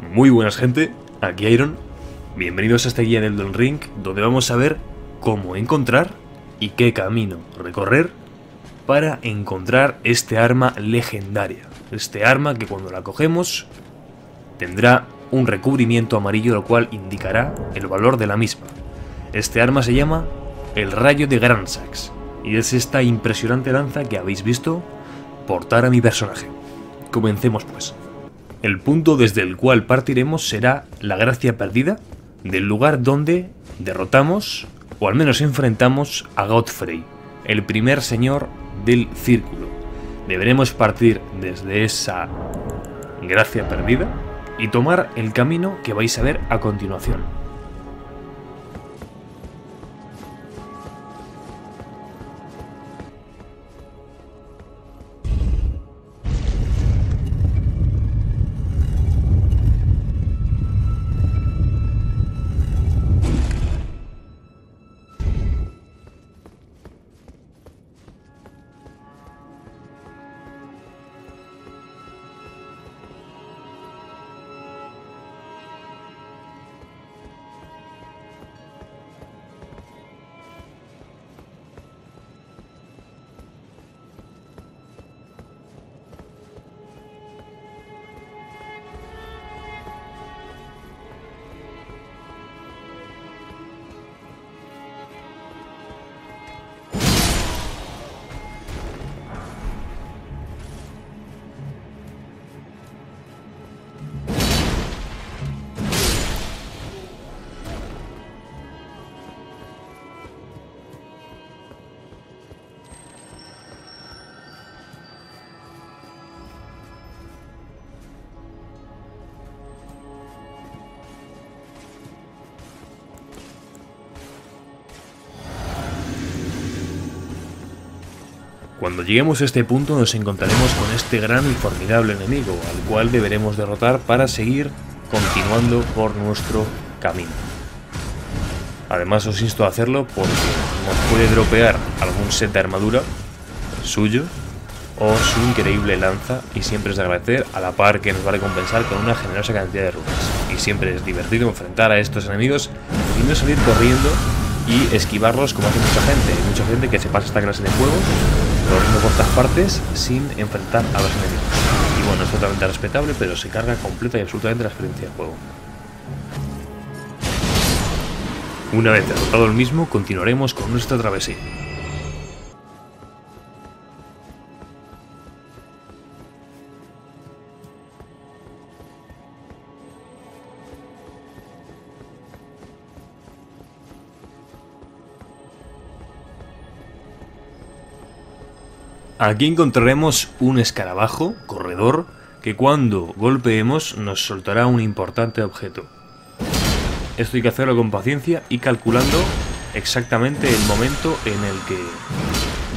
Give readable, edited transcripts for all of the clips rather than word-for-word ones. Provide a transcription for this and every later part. Muy buenas, gente, aquí Iron. Bienvenidos a esta guía del Elden Ring, donde vamos a ver cómo encontrar y qué camino recorrer para encontrar este arma legendaria. Este arma que cuando la cogemos tendrá un recubrimiento amarillo, lo cual indicará el valor de la misma. Este arma se llama el Rayo de Gransax y es esta impresionante lanza que habéis visto portar a mi personaje. Comencemos pues. El punto desde el cual partiremos será la gracia perdida del lugar donde derrotamos, o al menos enfrentamos, a Godfrey, el primer señor del círculo. Deberemos partir desde esa gracia perdida y tomar el camino que vais a ver a continuación. Cuando lleguemos a este punto nos encontraremos con este gran y formidable enemigo, al cual deberemos derrotar para seguir continuando por nuestro camino. Además os insto a hacerlo porque nos puede dropear algún set de armadura suyo o su increíble lanza, y siempre es de agradecer, a la par que nos va a recompensar con una generosa cantidad de runas. Y siempre es divertido enfrentar a estos enemigos y no salir corriendo y esquivarlos como hace mucha gente. Hay mucha gente que se pasa esta clase de juegos corriendo por todas partes sin enfrentar a los enemigos. Y bueno, es totalmente respetable, pero se carga completa y absolutamente la experiencia de juego. Una vez derrotado el mismo, continuaremos con nuestra travesía. Aquí encontraremos un escarabajo, corredor, que cuando golpeemos nos soltará un importante objeto. Esto hay que hacerlo con paciencia y calculando exactamente el momento en el que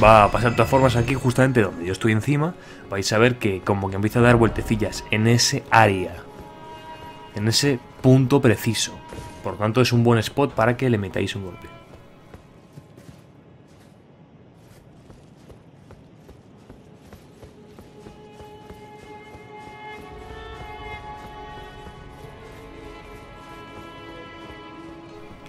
va a pasar. De todas formas, aquí justamente donde yo estoy encima, vais a ver que como que empieza a dar vueltecillas en ese área, en ese punto preciso. Por tanto, es un buen spot para que le metáis un golpe.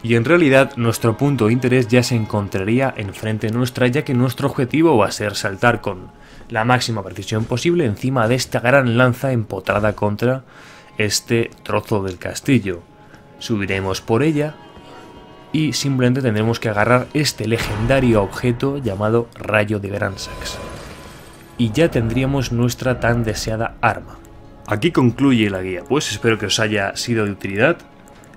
Y en realidad nuestro punto de interés ya se encontraría enfrente nuestra, ya que nuestro objetivo va a ser saltar con la máxima precisión posible encima de esta gran lanza empotrada contra este trozo del castillo. Subiremos por ella y simplemente tendremos que agarrar este legendario objeto llamado Rayo de Gransax. Y ya tendríamos nuestra tan deseada arma. Aquí concluye la guía, pues espero que os haya sido de utilidad.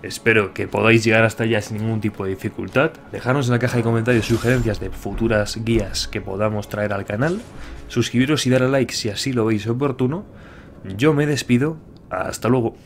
Espero que podáis llegar hasta allá sin ningún tipo de dificultad. Dejadnos en la caja de comentarios sugerencias de futuras guías que podamos traer al canal. Suscribiros y dar a like si así lo veis oportuno. Yo me despido. Hasta luego.